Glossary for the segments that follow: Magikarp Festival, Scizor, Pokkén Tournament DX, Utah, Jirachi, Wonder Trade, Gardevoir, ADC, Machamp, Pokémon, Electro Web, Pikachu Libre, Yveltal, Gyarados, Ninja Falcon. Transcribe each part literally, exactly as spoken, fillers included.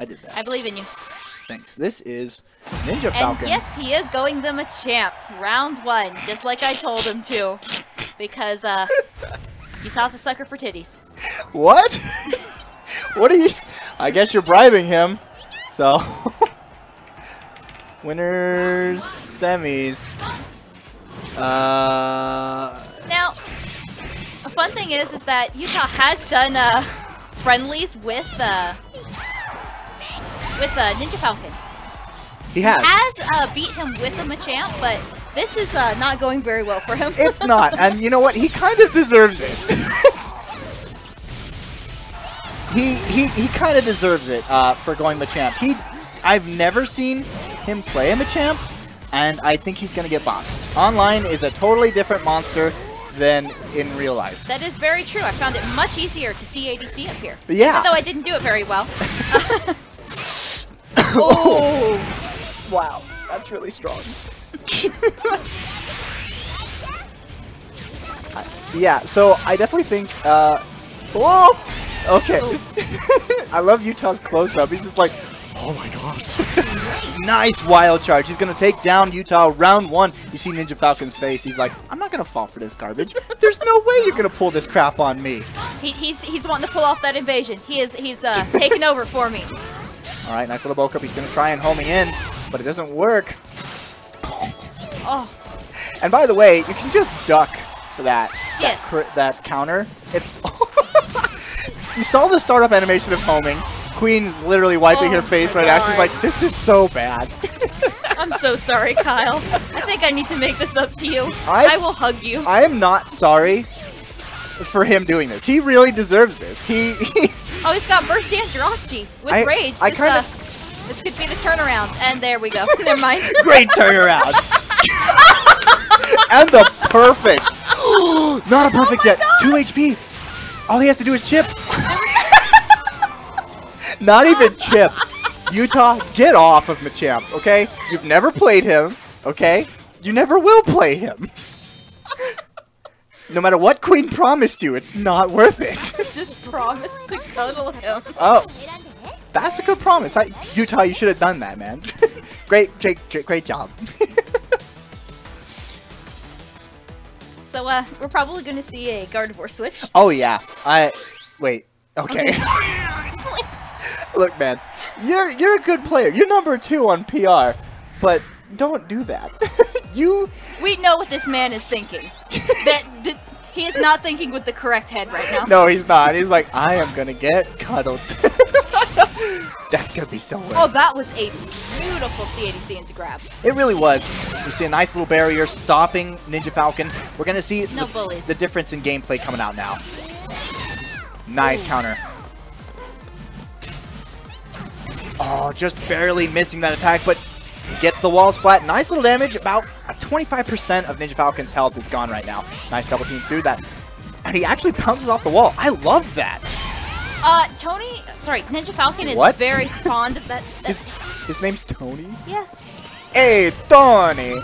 I did that. I believe in you. Thanks. This is Ninja Falcon. And yes, he is going the Machamp. Round one, just like I told him to. Because, uh, Utah's a sucker for titties. What? What are you... I guess you're bribing him. So... Winners, semis. Uh... Now, a fun thing is, is that Utah has done, uh, friendlies with, uh... with uh, Ninja Falcon. He has. He has uh, beat him with a Machamp, but this is uh, not going very well for him. It's not, and you know what? He kind of deserves it. he he, he kind of deserves it uh, for going Machamp. He, I've never seen him play a Machamp, and I think he's going to get boxed. Online is a totally different monster than in real life. That is very true. I found it much easier to see A D C up here. Yeah. Even though I didn't do it very well. Oh! Wow, that's really strong. uh, yeah, so I definitely think. Uh, whoa! Okay. I love Utah's close up. He's just like, oh my gosh. Nice wild charge. He's going to take down Utah round one. You see Ninja Falcon's face. He's like, I'm not going to fall for this garbage. There's no way you're going to pull this crap on me. He, he's, he's wanting to pull off that invasion. He is, he's uh, taking over for me. All right, nice little bulk up. He's going to try and home me in, but it doesn't work. Oh. And by the way, you can just duck for that. Yes. That, that counter. It's you saw the startup animation of homing. Queen's literally wiping oh her face right now. She's like, this is so bad. I'm so sorry, Kyle. I think I need to make this up to you. I, I will hug you. I am not sorry for him doing this. He really deserves this. He... he Oh, he's got Burst and Jirachi with I, Rage. This, I kinda... uh, this could be the turnaround. And there we go. Never mind. Great turnaround. And the perfect. Not a perfect yet. Oh two H P. All he has to do is chip. Not even chip. Utah, get off of Machamp, okay? You've never played him, okay? You never will play him. No matter what Queen promised you, it's not worth it. Just promised to cuddle him. Oh, that's a good promise. I, Utah, you should have done that, man. great, great, great job. So, uh, we're probably going to see a Gardevoir switch. Oh, yeah. I... Wait. Okay. Look, man. You're, you're a good player. You're number two on P R. But don't do that. You... We know what this man is thinking. that, that he is not thinking with the correct head right now. No, he's not. He's like, I am gonna get cuddled. That's gonna be so weird. Oh, that was a beautiful C A D C into grab. It really was. You see a nice little barrier stopping Ninja Falcon. We're gonna see no the, the difference in gameplay coming out now. Nice Ooh. counter. Oh, just barely missing that attack, but gets the wall splat. Nice little damage. About twenty-five percent of Ninja Falcon's health is gone right now. Nice double team through that. And he actually pounces off the wall. I love that. Uh, Tony, sorry, Ninja Falcon is what? very fond of that. that. His, his name's Tony? Yes. Hey, Tony.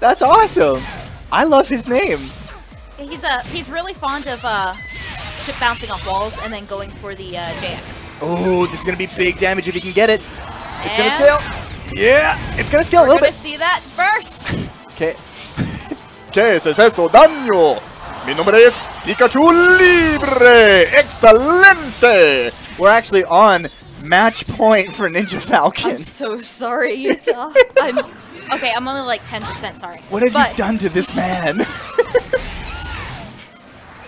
That's awesome. I love his name. He's uh, he's really fond of uh, chip bouncing off walls and then going for the uh, J X. Oh, this is going to be big damage if he can get it. It's going to scale. Yeah, it's gonna scale We're a little bit. We're gonna see that burst. Okay. ¿Qué es eso, daño? Mi nombre es Pikachu Libre. Excelente. We're actually on match point for Ninja Falcon. I'm so sorry, Utah. I'm okay. I'm only like ten percent sorry. What have but... you done to this man?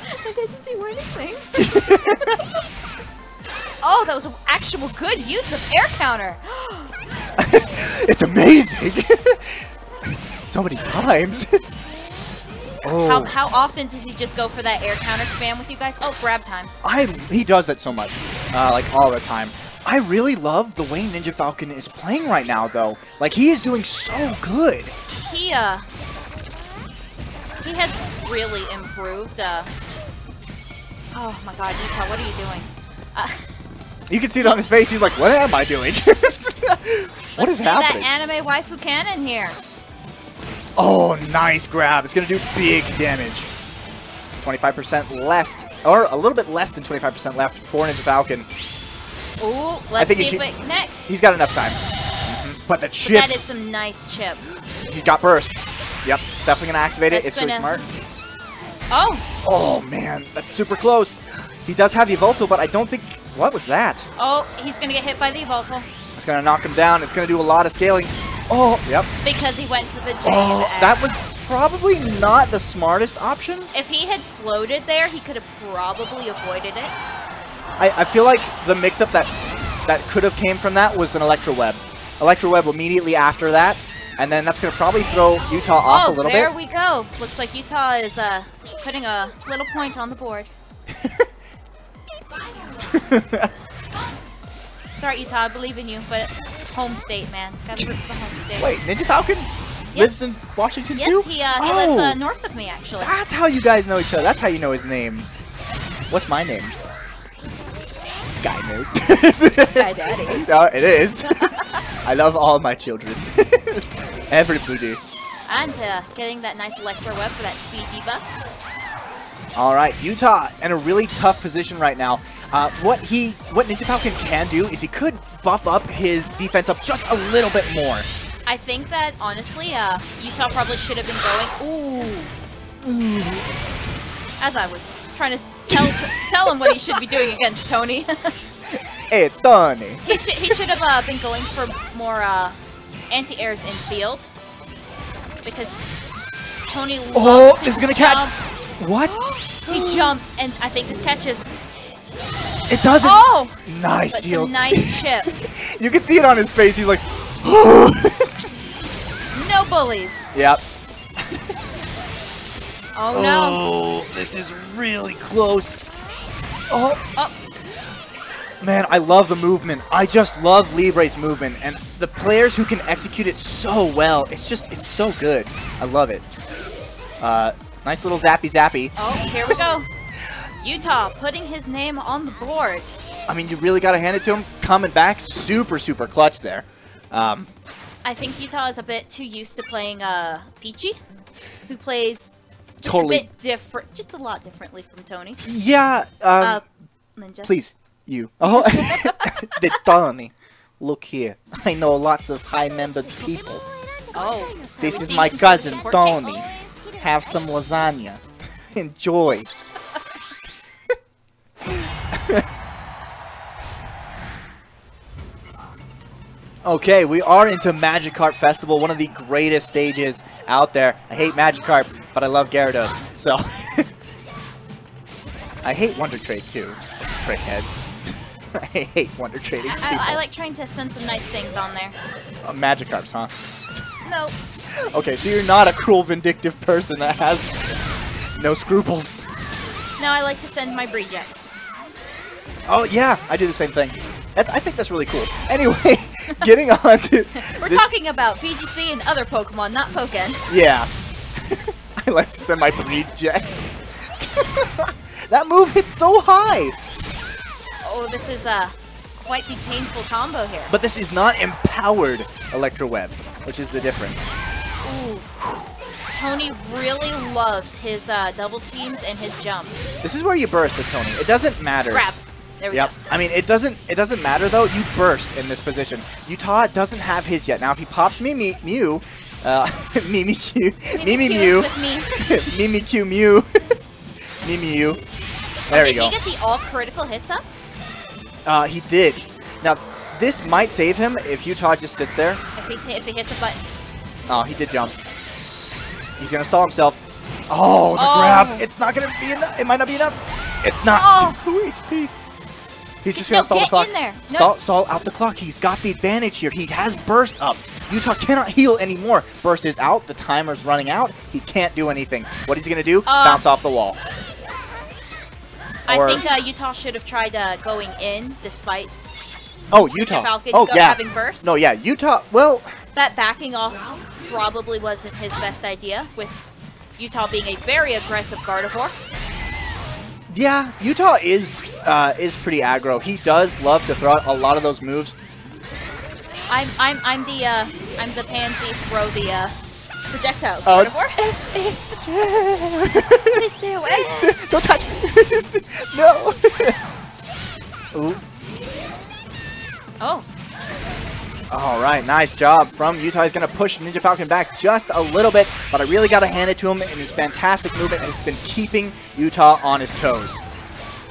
I didn't do anything. Oh, that was an actual good use of air counter. It's amazing! So many times! Oh. How, how often does he just go for that air counter spam with you guys? Oh, grab time. I He does it so much. Uh, like, all the time. I really love the way Ninja Falcon is playing right now, though. Like, he is doing so good! He, uh... He has really improved, uh... Oh my god, Utah, what are you doing? Uh... You can see it on his face. He's like, what am I doing? What Let's is happening? That anime waifu cannon here. Oh, nice grab. It's going to do big damage. twenty-five percent less, or a little bit less than twenty-five percent left for Ninja Falcon. Oh, let's see he what next. He's got enough time. But the chip. But that is some nice chip. He's got burst. Yep, definitely gonna activate that's it. It's gonna... really smart. Oh. Oh man, that's super close. He does have the Yveltal, but I don't think. What was that? Oh, he's gonna get hit by the Yveltal. It's gonna knock him down. It's gonna do a lot of scaling. Oh, yep. Because he went for the J. Oh, the that was probably not the smartest option. If he had floated there, he could have probably avoided it. I, I feel like the mix-up that that could have came from that was an Electro Web. Electro Web immediately after that, and then that's going to probably throw Utah off oh, a little there bit. There we go. Looks like Utah is uh, putting a little point on the board. Sorry, Utah, I believe in you, but home state, man. Gotta root for the home state. Wait, Ninja Falcon yes. lives in Washington yes, too? Yes, he, uh, oh. he lives uh, north of me, actually. That's how you guys know each other. That's how you know his name. What's my name? Sky Nerd. Sky Daddy. No, it is. I love all my children. Everybody. And uh, getting that nice Electro Web for that speed debuff. All right, Utah in a really tough position right now. Uh, what he, what Ninja Falcon can do is he could buff up his defense up just a little bit more. I think that honestly, uh, Utah probably should have been going. Ooh. Ooh. As I was trying to tell tell him what he should be doing against Tony. Hey, Tony. He should he should have uh, been going for more uh, anti-airs in field because Tony. Oh, is gonna jump. catch. What? He jumped, and I think this catch is. It doesn't. Oh, nice but shield. It's a nice chip. You can see it on his face. He's like, no bullies. Yep. Oh no! Oh, this is really close. Oh. oh, man, I love the movement. I just love Libre's movement, and the players who can execute it so well. It's just, it's so good. I love it. Uh, nice little zappy zappy. Oh, here we go. Utah putting his name on the board. I mean, you really gotta hand it to him. Coming back, super super clutch there. Um, I think Utah is a bit too used to playing uh, Peachy, who plays. Just totally a bit different, just a lot differently from Tony. Yeah, um, uh, Ninja. Please, you. Oh, the Tony. Look here, I know lots of high-membered people. Oh, this is my cousin Tony. Have some lasagna. Enjoy. Okay, we are into Magikarp Festival, one of the greatest stages out there. I hate Magikarp, but I love Gyarados, so... I hate Wonder Trade, too. Prickheads. I hate Wonder Trading people. I, I like trying to send some nice things on there. Uh, Magikarps, huh? No. Okay, so you're not a cruel, vindictive person that has no scruples. No, I like to send my Brejects. Oh, yeah, I do the same thing. That's, I think that's really cool. Anyway, getting on to... We're this... talking about P G C and other Pokemon, not Pokkén. Yeah. I like to send my Brejects. That move hits so high. Oh, this is uh, quite the painful combo here. But this is not empowered Electro Web, which is the difference. Ooh. Tony really loves his uh, double teams and his jump. This is where you burst with Tony. It doesn't matter. Crap. Yep. Go. I mean, it doesn't it doesn't matter though. You burst in this position. Utah doesn't have his yet. Now, if he pops Mimi Mew, uh, Mimi Q, Mimi Mew, Mimi Q Mew, Mimi Mew. There we go. Did he get the all critical hits up? Uh, he did. Now, this might save him if Utah just sits there. If he if he hits a button. Oh, he did jump. He's gonna stall himself. Oh, the oh. grab! It's not gonna be enough. It might not be enough. It's not. Oh. two H P. He's just going to no, stall the clock. No. Stall, stall out the clock. He's got the advantage here. He has burst up. Utah cannot heal anymore. Burst is out. The timer's running out. He can't do anything. What is he going to do? Uh, Bounce off the wall. I or... think uh, Utah should have tried uh, going in despite Oh, Utah. Falcon oh, yeah. having burst. No, yeah. Utah, well... That backing off probably wasn't his best idea with Utah being a very aggressive Gardevoir. Yeah, Utah is uh, is pretty aggro. He does love to throw out a lot of those moves. I'm I'm I'm the uh, I'm the pansy throw the uh, projectiles. Oh, please stay away. Don't touch me. No. Ooh. Oh. All right, nice job from Utah. He's going to push Ninja Falcon back just a little bit, but I really got to hand it to him, and his fantastic movement has been keeping Utah on his toes.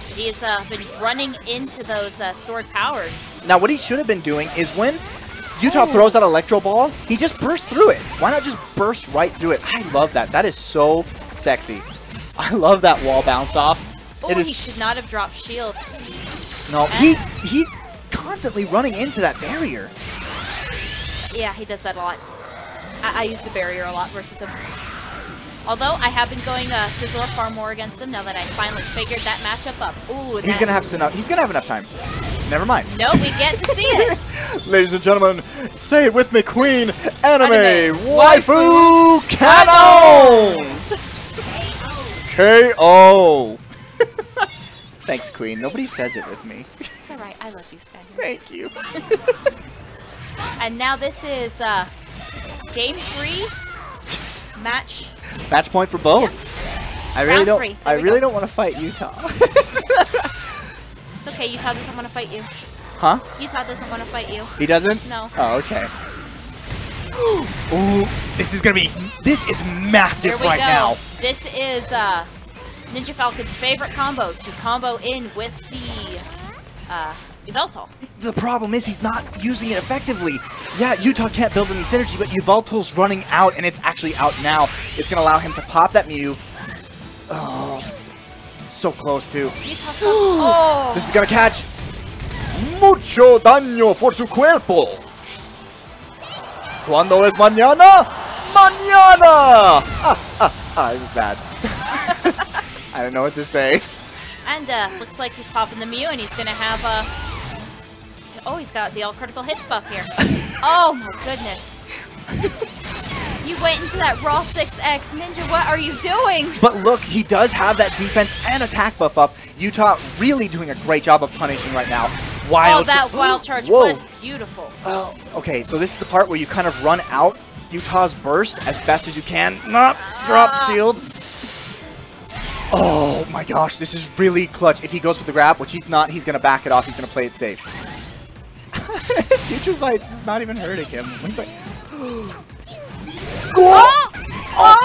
He's uh, been running into those uh, stored powers. Now, what he should have been doing is when Utah oh. throws out Electro Ball, he just bursts through it. Why not just burst right through it? I love that. That is so sexy. I love that wall bounce off. Oh, he should not have dropped shield. No, and he he's constantly running into that barrier. Yeah, he does that a lot. I, I use the barrier a lot versus him. Although, I have been going uh, Scizor far more against him now that I finally figured that matchup up. Ooh, he's going to have to He's going to have enough time. Never mind. Nope, we get to see it. Ladies and gentlemen, say it with me, Queen. Anime, Anime. Waifu Canon! K O! Thanks, Queen. Nobody says it with me. It's alright. I love you, Sky. Thank you. And now this is uh, game three, match. Match point for both. Yeah. I really Round don't. Three. I really go. don't want to fight Utah. It's okay. Utah doesn't want to fight you. Huh? Utah doesn't want to fight you. He doesn't? No. Oh, okay. Ooh, this is gonna be. This is massive right go. now. This is uh, Ninja Falcon's favorite combo to combo in with the. Uh, Yveltal. The problem is he's not using it effectively. Yeah, Utah can't build any synergy, but Yveltal's running out, and it's actually out now. It's going to allow him to pop that Mew. Oh, so close to. So, oh. This is going to catch. Mucho daño por su cuerpo. Cuando es mañana? Mañana! Ah, ah, ah, this is bad. I don't know what to say. And uh, looks like he's popping the Mew, and he's going to have a... Oh, he's got the all-critical hits buff here. Oh, my goodness. You went into that raw six X. Ninja, what are you doing? But look, he does have that defense and attack buff up. Utah really doing a great job of punishing right now. Wild oh, that wild charge Whoa. was beautiful. Oh, okay, so this is the part where you kind of run out Utah's burst as best as you can. Not uh. drop shield. Oh, my gosh, this is really clutch. If he goes for the grab, which he's not, he's going to back it off. He's going to play it safe. Future Sight's just not even hurting him. Oh! Oh!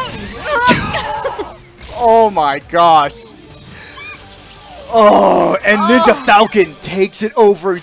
Oh my gosh. Oh, and Ninja Falcon takes it over.